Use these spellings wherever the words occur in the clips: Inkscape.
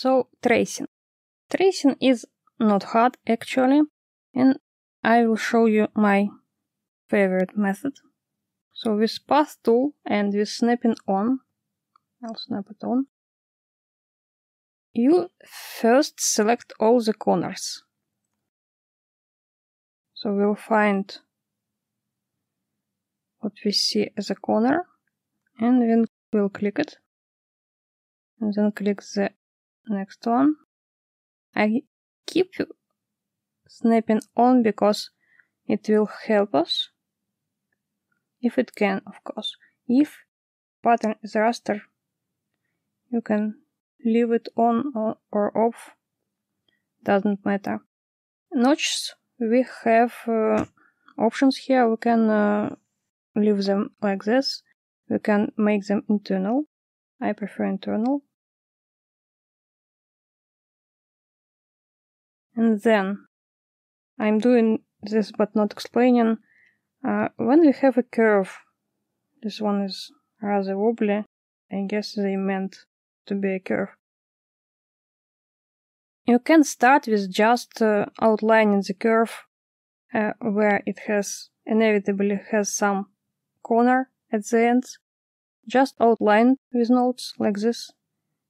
So tracing. Tracing is not hard actually, and I will show you my favorite method. So with path tool and with snapping on, I'll snap it on, you first select all the corners. So we'll find what we see as a corner, and then we'll click it, and then click the next one. I keep snapping on because it will help us, if it can, of course. If pattern is raster, you can leave it on or off, doesn't matter. Notches, we have options here. We can leave them like this, we can make them internal. I prefer internal. And then, I'm doing this but not explaining, when we have a curve, this one is rather wobbly, I guess they meant to be a curve. You can start with just outlining the curve where it has inevitably has some corner at the end. Just outline with nodes like this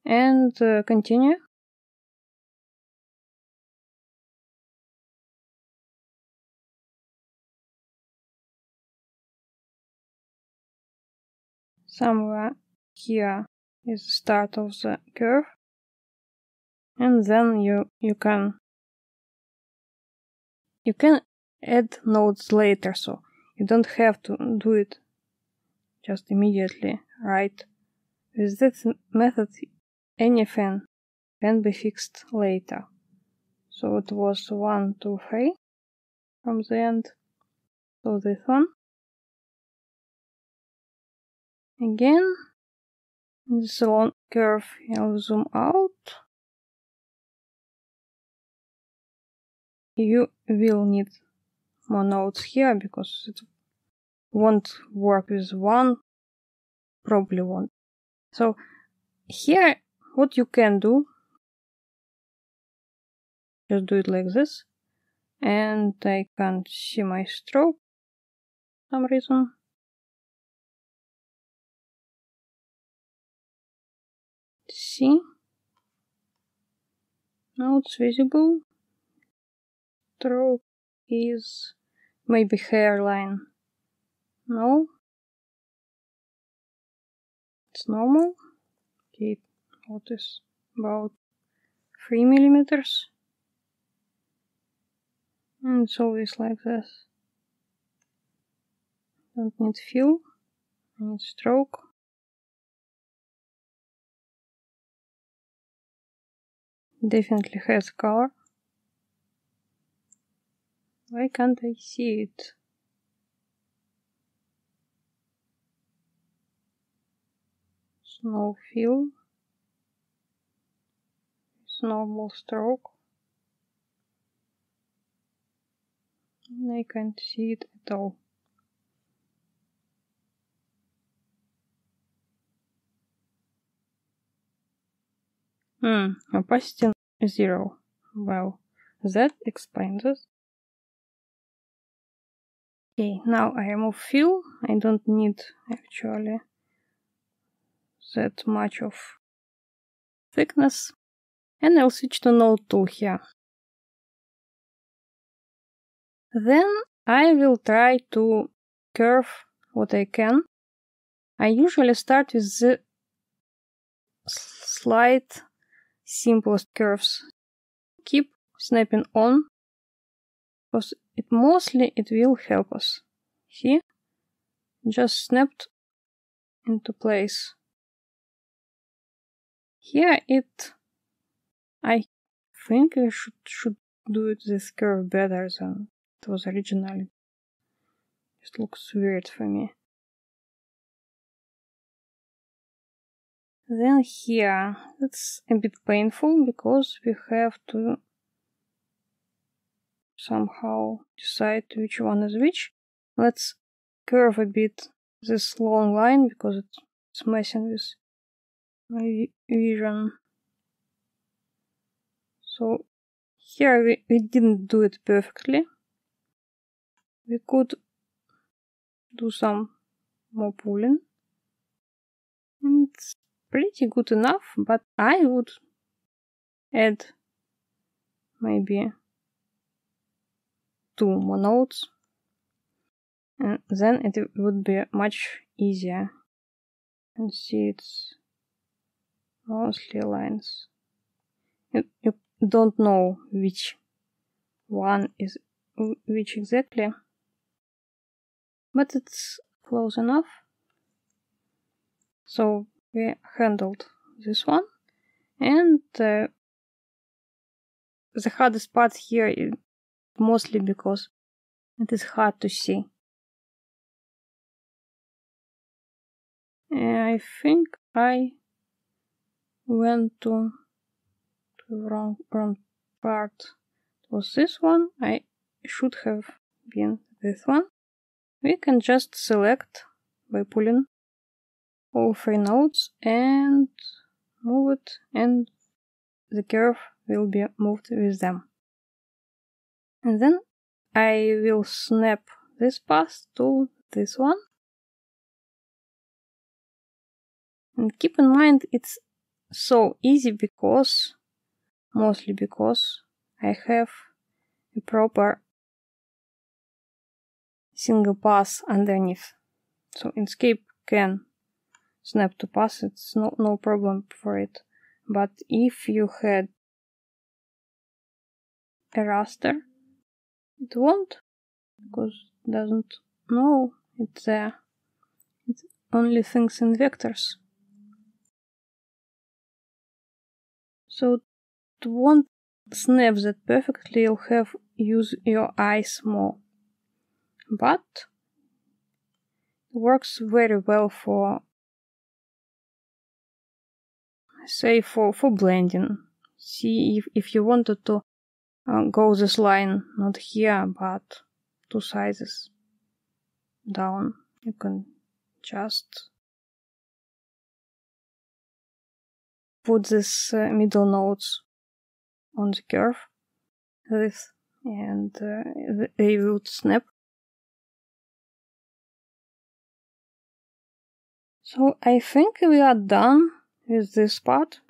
and continue. Somewhere here is the start of the curve, and then you can add nodes later, so you don't have to do it just immediately, right? With this method, anything can be fixed later. So it was 1, 2, 3 from the end. So this one. Again, this long curve, I'll zoom out. You will need more nodes here, because it won't work with one, probably won't. So here, what you can do, just do it like this, and I can't see my stroke for some reason. See, now it's visible. Stroke is maybe hairline. No, it's normal. Okay, what is about 3 millimeters, and it's always like this. Don't need fill, I need stroke. Definitely has color. Why can't I see it? Snow fill. It's normal stroke. I can't see it at all. Opacity 0. Well, that explains it. Okay, now I remove fill. I don't need actually that much of thickness. And I'll switch to node tool here. Then I will try to curve what I can. I usually start with the slight simplest curves. Keep snapping on, because it will help us. See, just snapped into place. Here I think I should do it this curve better than it was originally. It looks weird for me. Then here, it's a bit painful, because we have to somehow decide which one is which. Let's curve a bit this long line, because it's messing with my vision. So here we didn't do it perfectly. We could do some more pulling. And it's pretty good enough, but I would add maybe 2 more nodes, and then it would be much easier. And see, it's mostly lines. You don't know which one is which exactly, but it's close enough. So we handled this one, and the hardest part here is mostly because it is hard to see. I think I went to the wrong part. It was this one. I should have been this one. We can just select by pulling all 3 nodes and move it, and the curve will be moved with them. And then I will snap this path to this one. And keep in mind, it's so easy because, mostly because, I have a proper single path underneath. So Inkscape can snap to path, it's no problem for it. But if you had a raster, it won't, because it doesn't know it only thinks in vectors. So to won't snap that perfectly, you'll have to use your eyes more. But it works very well for, say, for blending. See, if you wanted to go this line, not here, but 2 sizes down, you can just put these middle nodes on the curve, and they would snap. So I think we are done with this part.